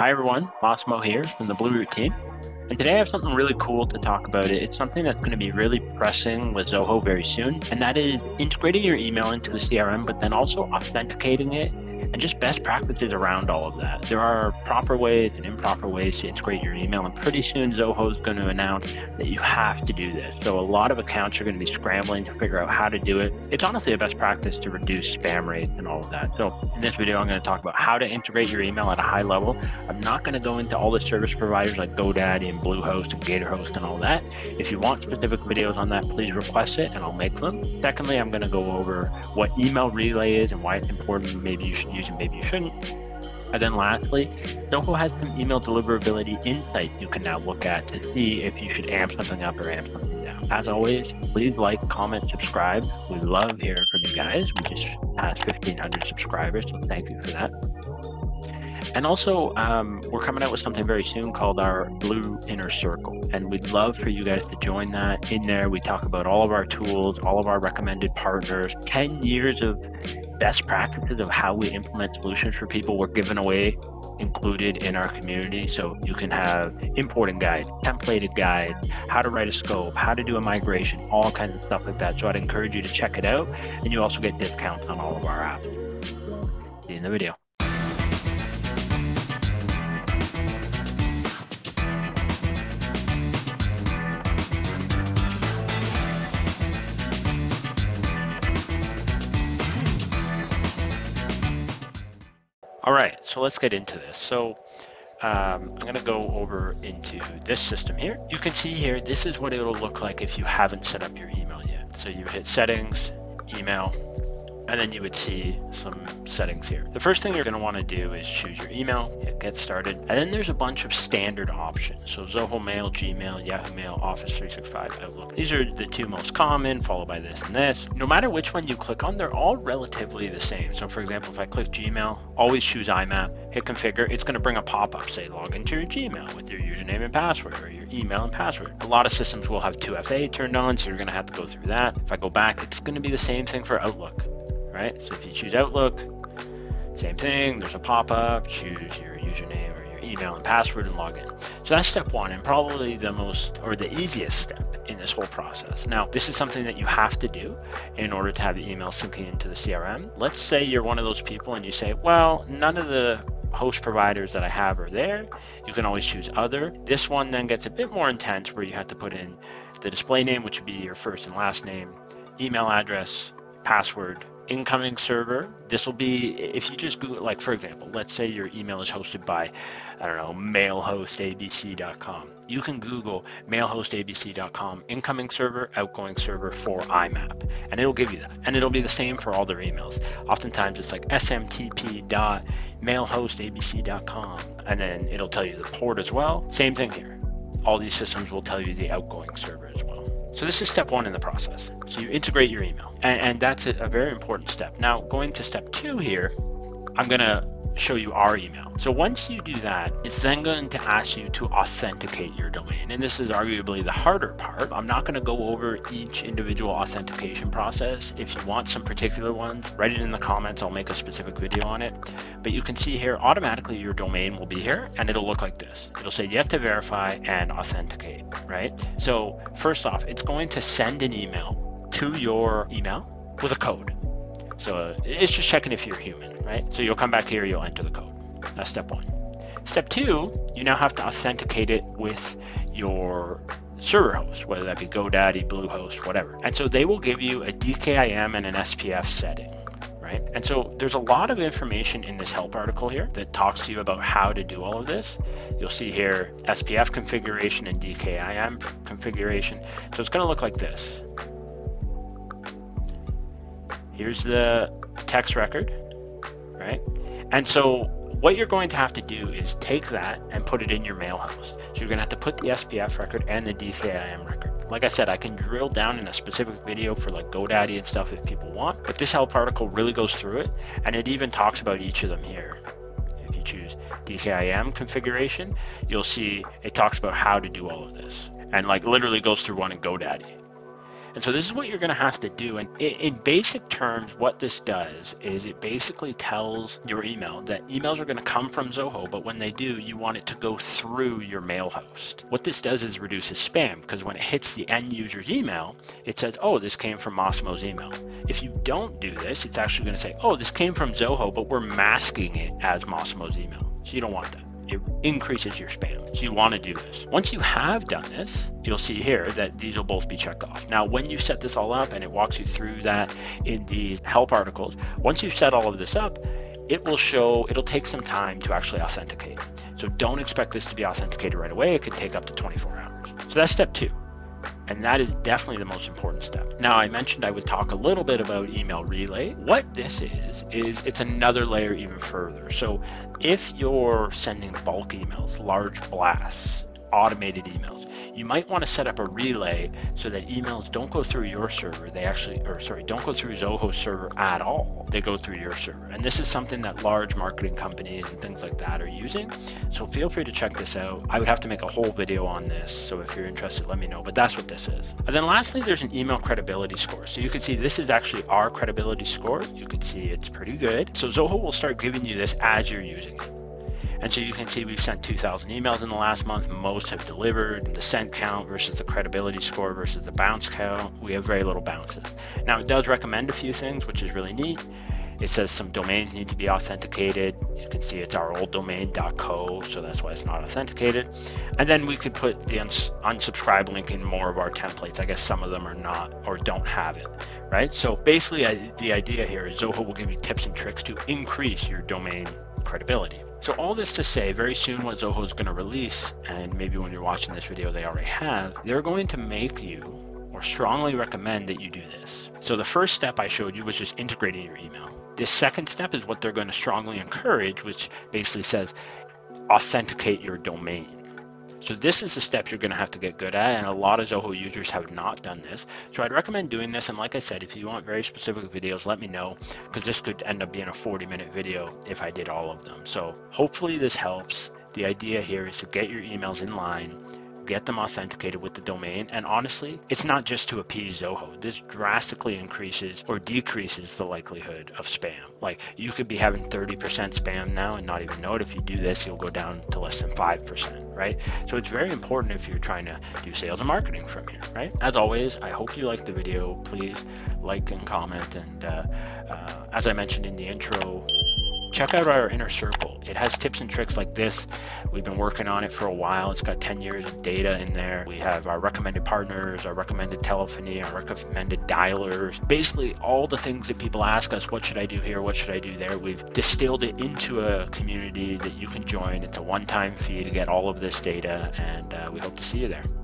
Hi everyone, Massimo here from the Blue Root team, and today I have something really cool to talk about. It's something that's going to be really pressing with Zoho very soon, and that is integrating your email into the CRM, but then also authenticating it and just best practices around all of that. There are proper ways and improper ways to integrate your email, and pretty soon Zoho is going to announce that you have to do this. So a lot of accounts are going to be scrambling to figure out how to do it. It's honestly a best practice to reduce spam rates and all of that. So in this video, I'm going to talk about how to integrate your email at a high level. I'm not going to go into all the service providers like GoDaddy and Bluehost and Gatorhost and all that. If you want specific videos on that, please request it and I'll make them. Secondly, I'm going to go over what Email Relay is and why it's important. Maybe you should use and maybe you shouldn't. And then lastly, Zoho has some email deliverability insights you can now look at to see if you should amp something up or amp something down. As always, please like, comment, subscribe. We love hearing from you guys. We just passed 1,500 subscribers, so thank you for that. And also, we're coming out with something very soon called our Blue Inner Circle, and we'd love for you guys to join that. In there, we talk about all of our tools, all of our recommended partners, 10 years of best practices of how we implement solutions for people were given away, included in our community. So you can have importing guides, templated guides, how to write a scope, how to do a migration, all kinds of stuff like that. So I'd encourage you to check it out, and you also get discounts on all of our apps. See you in the video. All right, so let's get into this. So I'm going to go over into this system here. You can see here, this is what it'll look like if you haven't set up your email yet. So you would hit settings, email, and then you would see some settings here. The first thing you're going to want to do is choose your email, hit get started, and then there's a bunch of standard options. So Zoho Mail, Gmail, Yahoo Mail, Office 365, Outlook. These are the two most common, followed by this and this. No matter which one you click on, they're all relatively the same. So for example, if I click Gmail, always choose IMAP, hit configure, it's going to bring a pop-up, say log into your Gmail with your username and password, or your email and password. A lot of systems will have 2FA turned on, so you're going to have to go through that. If I go back, it's going to be the same thing for Outlook. Right? So if you choose Outlook, same thing, there's a pop-up, choose your username or your email and password and log in. So that's step one, and probably the most, or the easiest step in this whole process. Now, this is something that you have to do in order to have the email syncing into the CRM. Let's say you're one of those people and you say, well, none of the host providers that I have are there. You can always choose other. This one then gets a bit more intense where you have to put in the display name, which would be your first and last name, email address, password, incoming server. This will be, if you just Google, like for example, let's say your email is hosted by, I don't know, mailhostabc.com. You can Google mailhostabc.com incoming server, outgoing server for IMAP, and it'll give you that. And it'll be the same for all their emails. Oftentimes it's like smtp.mailhostabc.com, and then it'll tell you the port as well. Same thing here. All these systems will tell you the outgoing server as well. So this is step one in the process. So you integrate your email, and that's a very important step. Now, going to step two here, I'm going to show you our email. So once you do that, it's then going to ask you to authenticate your domain. And this is arguably the harder part. I'm not going to go over each individual authentication process. If you want some particular ones, write it in the comments. I'll make a specific video on it. But you can see here, automatically your domain will be here, and it'll look like this. It'll say yes to verify and authenticate, right? So first off, it's going to send an email to your email with a code. So it's just checking if you're human, right? So you'll come back here, you'll enter the code. That's step one. Step two, you now have to authenticate it with your server host, whether that be GoDaddy, Bluehost, whatever. And so they will give you a DKIM and an SPF setting, right? And so there's a lot of information in this help article here that talks to you about how to do all of this. You'll see here SPF configuration and DKIM configuration. So it's going to look like this. Here's the text record, right? And so what you're going to have to do is take that and put it in your mail host. So you're going to have to put the SPF record and the DKIM record. Like I said, I can drill down in a specific video for like GoDaddy and stuff if people want, but this help article really goes through it, and it even talks about each of them here. If you choose DKIM configuration, you'll see it talks about how to do all of this, and like literally goes through one in GoDaddy. And so this is what you're gonna have to do. And in basic terms, what this does is it basically tells your email that emails are gonna come from Zoho, but when they do, you want it to go through your mail host. What this does is reduces spam, because when it hits the end user's email, it says, oh, this came from Massimo's email. If you don't do this, it's actually gonna say, oh, this came from Zoho, but we're masking it as Massimo's email. So you don't want that. It increases your spam. So you want to do this. Once you have done this, you'll see here that these will both be checked off. Now, when you set this all up, and it walks you through that in these help articles, once you've set all of this up, it will show, it'll take some time to actually authenticate. So don't expect this to be authenticated right away. It could take up to 24 hours. So that's step two. And that is definitely the most important step. Now, I mentioned I would talk a little bit about Email Relay. What this is it's another layer even further. So if you're sending bulk emails, large blasts, automated emails, you might want to set up a relay so that emails don't go through your server. They actually, or sorry, don't go through Zoho's server at all. They go through your server. And this is something that large marketing companies and things like that are using. So feel free to check this out. I would have to make a whole video on this. So if you're interested, let me know, but that's what this is. And then lastly, there's an email credibility score. So you can see this is actually our credibility score. You can see it's pretty good. So Zoho will start giving you this as you're using it. And so you can see we've sent 2,000 emails in the last month. Most have delivered. The sent count versus the credibility score versus the bounce count. We have very little bounces. Now, it does recommend a few things, which is really neat. It says some domains need to be authenticated. You can see it's our old domain.co, so that's why it's not authenticated. And then we could put the unsubscribe link in more of our templates. I guess some of them are not or don't have it, right? So basically, the idea here is Zoho will give you tips and tricks to increase your domain credibility. So all this to say, very soon what Zoho is going to release, and maybe when you're watching this video they already have, they're going to make you, or strongly recommend that you do this. So the first step I showed you was just integrating your email. This second step is what they're going to strongly encourage, which basically says authenticate your domain. So this is the step you're going to have to get good at, and a lot of Zoho users have not done this. So I'd recommend doing this, and like I said, if you want very specific videos, let me know, because this could end up being a 40-minute video if I did all of them. So hopefully this helps. The idea here is to get your emails in line, get them authenticated with the domain, and honestly, it's not just to appease Zoho. This drastically increases or decreases the likelihood of spam. Like, you could be having 30% spam now and not even know it. If you do this, you'll go down to less than 5%, right? So it's very important if you're trying to do sales and marketing from here, right? As always, I hope you liked the video. Please like and comment, and as I mentioned in the intro, check out our Inner Circle. It has tips and tricks like this. We've been working on it for a while. It's got 10 years of data in there. We have our recommended partners, our recommended telephony, our recommended dialers. Basically, all the things that people ask us, what should I do here? What should I do there? We've distilled it into a community that you can join. It's a one-time fee to get all of this data, and we hope to see you there.